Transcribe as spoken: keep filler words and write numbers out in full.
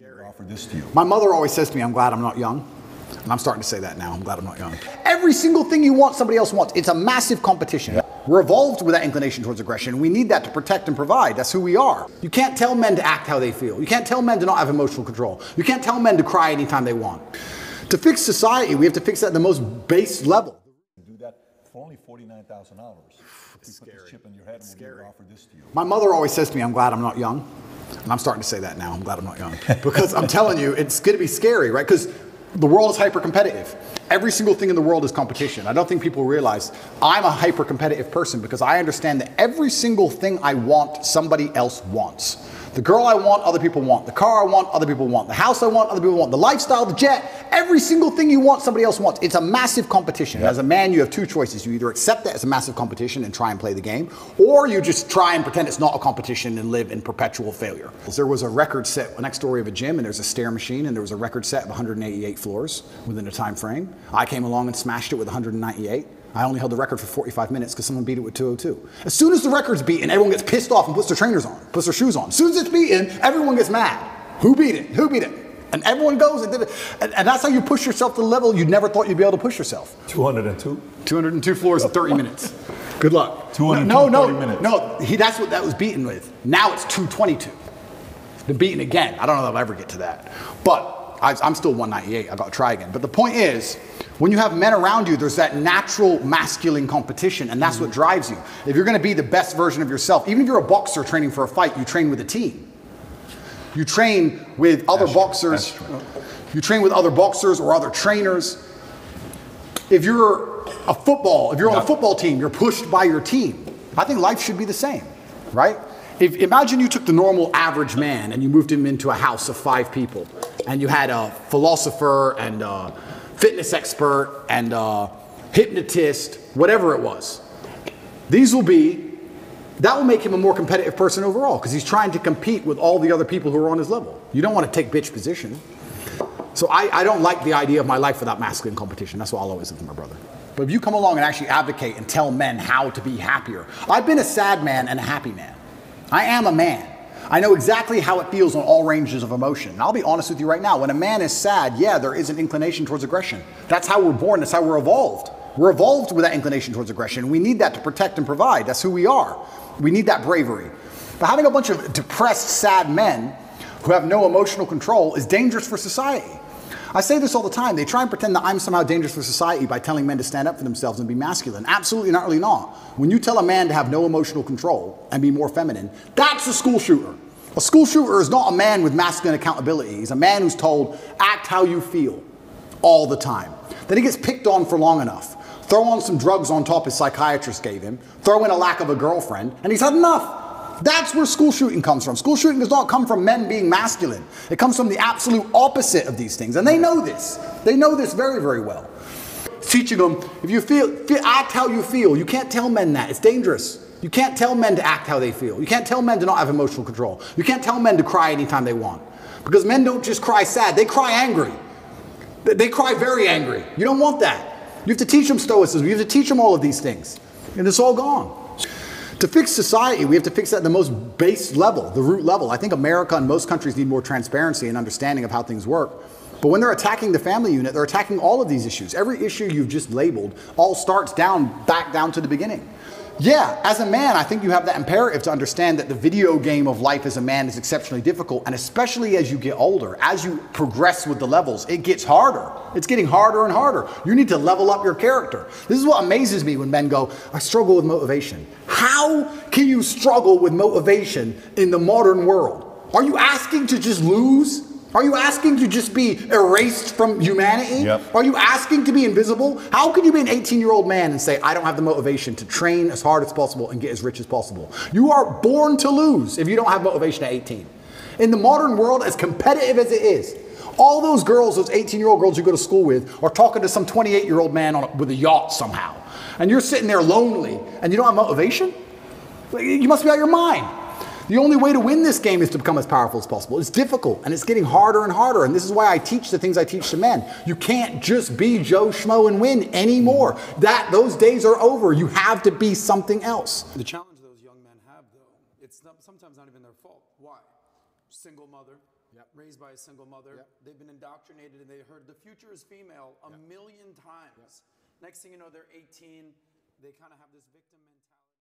scary. I offered this to you. My mother always says to me, I'm glad I'm not young. And I'm starting to say that now, I'm glad I'm not young. Every single thing you want, somebody else wants. It's a massive competition. Yeah. We're evolved with that inclination towards aggression. We need that to protect and provide. That's who we are. You can't tell men to act how they feel. You can't tell men to not have emotional control. You can't tell men to cry anytime they want. To fix society, we have to fix that at the most base level. Do that for only forty-nine thousand dollars. It's put this chip in your head and we'll offer this to you. My mother always says to me, I'm glad I'm not young. And I'm starting to say that now, I'm glad I'm not young. Because I'm telling you, it's gonna be scary, right? Because the world is hyper-competitive. Every single thing in the world is competition. I don't think people realize I'm a hyper-competitive person because I understand that every single thing I want, somebody else wants. The girl I want, other people want. The car I want, other people want. The house I want, other people want. The lifestyle, the jet, every single thing you want, somebody else wants. It's a massive competition. Yep. As a man, you have two choices. You either accept that as a massive competition and try and play the game, or you just try and pretend it's not a competition and live in perpetual failure. There was a record set next door of a gym, and there's a stair machine, and there was a record set of one hundred eighty-eight floors within a time frame. I came along and smashed it with one hundred ninety-eight. I only held the record for forty-five minutes because someone beat it with two oh two. As soon as the record's beaten, everyone gets pissed off and puts their trainers on, puts their shoes on. As soon as it's beaten, everyone gets mad. Who beat it? Who beat it? And everyone goes and did it. And, and that's how you push yourself to the level you never thought you'd be able to push yourself. two hundred two? two hundred two floors in thirty minutes. Good luck. two hundred two no, no, no, minutes. No, he, that's what that was beaten with. Now it's two twenty-two. It's been beaten again. I don't know if I'll ever get to that. But I, I'm still one ninety-eight, I've got to try again. But the point is, when you have men around you, there's that natural masculine competition, and that's mm-hmm. what drives you. If you're gonna be the best version of yourself, even if you're a boxer training for a fight, you train with a team. You train with other that's boxers. True. True. You train with other boxers or other trainers. If you're a football, if you're on no. a football team, you're pushed by your team. I think life should be the same, right? If, imagine you took the normal average man and you moved him into a house of five people, and you had a philosopher and a fitness expert and a hypnotist, whatever it was. These will be, that will make him a more competitive person overall because he's trying to compete with all the other people who are on his level. You don't want to take bitch position. So I, I don't like the idea of my life without masculine competition. That's what I'll always say to my brother. But if you come along and actually advocate and tell men how to be happier. I've been a sad man and a happy man. I am a man. I know exactly how it feels on all ranges of emotion. And I'll be honest with you right now, when a man is sad, yeah, there is an inclination towards aggression. That's how we're born, that's how we're evolved. We're evolved with that inclination towards aggression. We need that to protect and provide, that's who we are. We need that bravery. But having a bunch of depressed, sad men who have no emotional control is dangerous for society. I say this all the time, they try and pretend that I'm somehow dangerous for society by telling men to stand up for themselves and be masculine. Absolutely not, really not. When you tell a man to have no emotional control and be more feminine, that's a school shooter. A school shooter is not a man with masculine accountability. He's a man who's told, act how you feel all the time. Then he gets picked on for long enough. Throw on some drugs on top his psychiatrist gave him, throw in a lack of a girlfriend, and he's had enough. That's where school shooting comes from. School shooting does not come from men being masculine. It comes from the absolute opposite of these things. And they know this. They know this very, very well. Teaching them, if you feel, feel, act how you feel. You can't tell men that. It's dangerous. You can't tell men to act how they feel. You can't tell men to not have emotional control. You can't tell men to cry anytime they want. Because men don't just cry sad. They cry angry. They cry very angry. You don't want that. You have to teach them stoicism. You have to teach them all of these things. And it's all gone. To fix society, we have to fix that at the most base level, the root level. I think America and most countries need more transparency and understanding of how things work. But when they're attacking the family unit, they're attacking all of these issues. Every issue you've just labeled all starts down, back down to the beginning. Yeah, as a man, I think you have that imperative to understand that the video game of life as a man is exceptionally difficult, and especially as you get older, as you progress with the levels, it gets harder. It's getting harder and harder. You need to level up your character. This is what amazes me when men go, I struggle with motivation. How can you struggle with motivation in the modern world? Are you asking to just lose? Are you asking to just be erased from humanity? Yep. Are you asking to be invisible? How can you be an eighteen-year-old man and say, I don't have the motivation to train as hard as possible and get as rich as possible? You are born to lose if you don't have motivation at eighteen. In the modern world, as competitive as it is, all those girls, those eighteen-year-old girls you go to school with are talking to some twenty-eight-year-old man on a, with a yacht somehow. And you're sitting there lonely and you don't have motivation? You must be out of your mind. The only way to win this game is to become as powerful as possible. It's difficult, and it's getting harder and harder, and this is why I teach the things I teach to men. You can't just be Joe Schmo and win anymore. That, those days are over. You have to be something else. The challenge those young men have, though, it's not, sometimes not even their fault. Why? Single mother. yep. raised by a single mother. Yep. They've been indoctrinated and they heard the future is female a yep. million times. Yep. Next thing you know, they're eighteen. They kind of have this victim mentality.